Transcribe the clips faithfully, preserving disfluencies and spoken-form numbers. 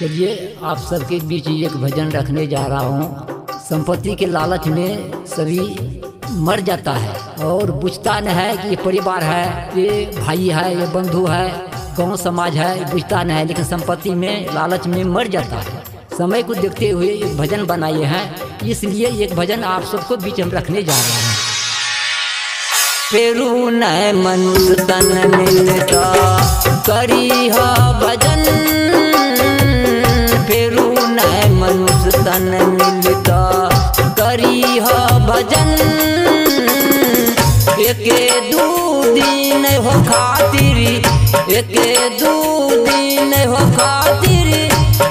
चलिए आप सबके बीच एक भजन रखने जा रहा हूँ। संपत्ति के लालच में सभी मर जाता है और बुझता न है कि ये परिवार है, ये भाई है, ये बंधु है, गाँव समाज है, बुझता न है, लेकिन संपत्ति में लालच में मर जाता है। समय को देखते हुए एक भजन बनाए हैं, इसलिए एक भजन आप सबको बीच हम रखने जा रहे हैं। फेरू नय मनुष तन मिलतो करीह भजन, फेरू नय मनुष तन मिलतो करीह भजन। एके दू दिन हो खातिरी, एके दू दिन हो खातिरी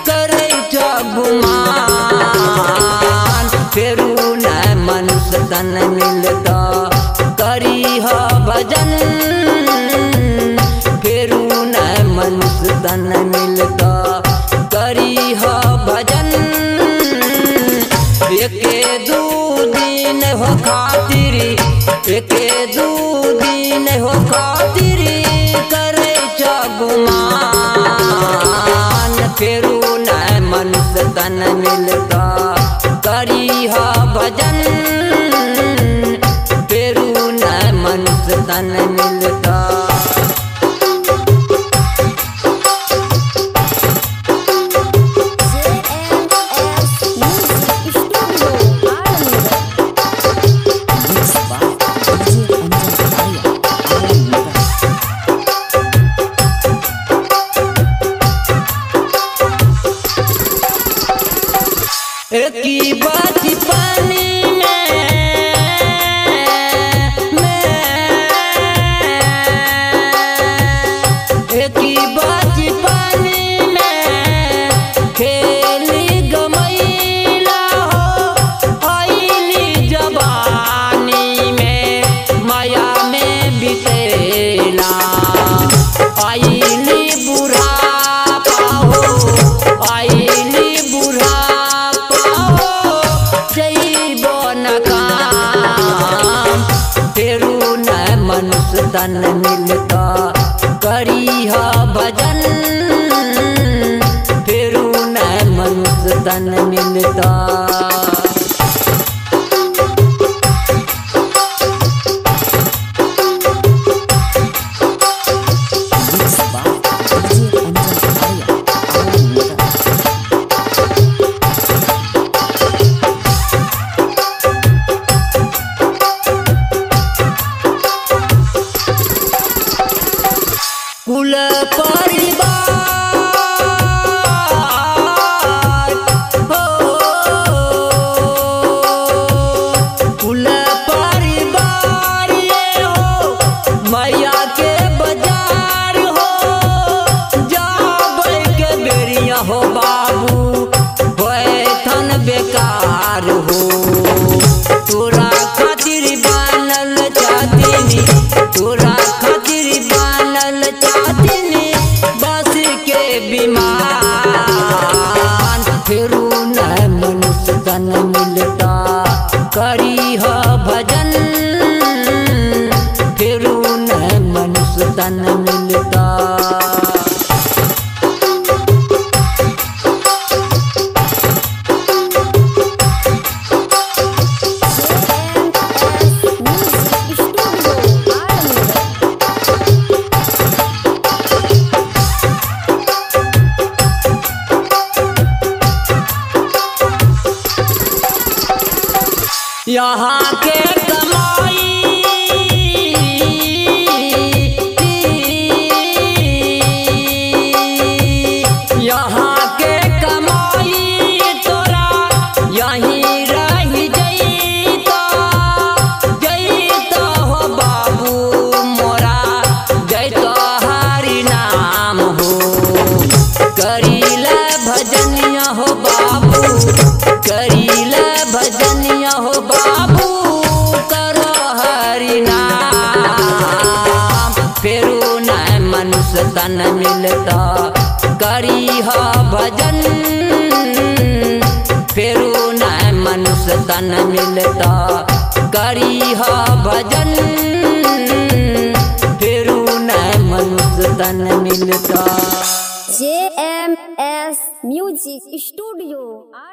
करे छो गुमान। फेरू नय मनुष तन मिलतो करीह भजन, फेरू नय मनुष तन मिलतो करीह भजन। एके दू दिन हो खातिरी, एके दू दिन हो खातिरी करे छो गुमान। फेरू नय मनुष तन मिलतो करीह भजन, तन मिलता। J M S music studio Alamnagar. एक ही बात पानी तन मिलतो करीह भजन, फेरू नय मनुष तन मिलतो। कुल परिवार हो, कुल परिवार ये हो, मैया के बाजार हो, जाबै के बेरिया हो बाबू, बैठन बेकार हो। तोरा खातिर बनल चाँदनी, तोरा खातिर बनल चाँदनी बस के बीमान। फेरू नय मनुष तन मिलतो करीह भजन, फेरू नय मनुष तन मिलतो। यहाँ के कमाई यहाँ के कमाई तोरा यहीं रह जइतो, जइतो हो बाबू मोरा, जइतो हरि नाम हो। करीला भजनिया हो बाबू, करीला भजनिया हो बाबू करो हरि नाम। फेरू नय मनुष तन मिलतो करीह भजन, फेरू नय मनुष तन मिलतो करीह भजन, फेरू नय मनुष तन मिलतो। J M S music studio.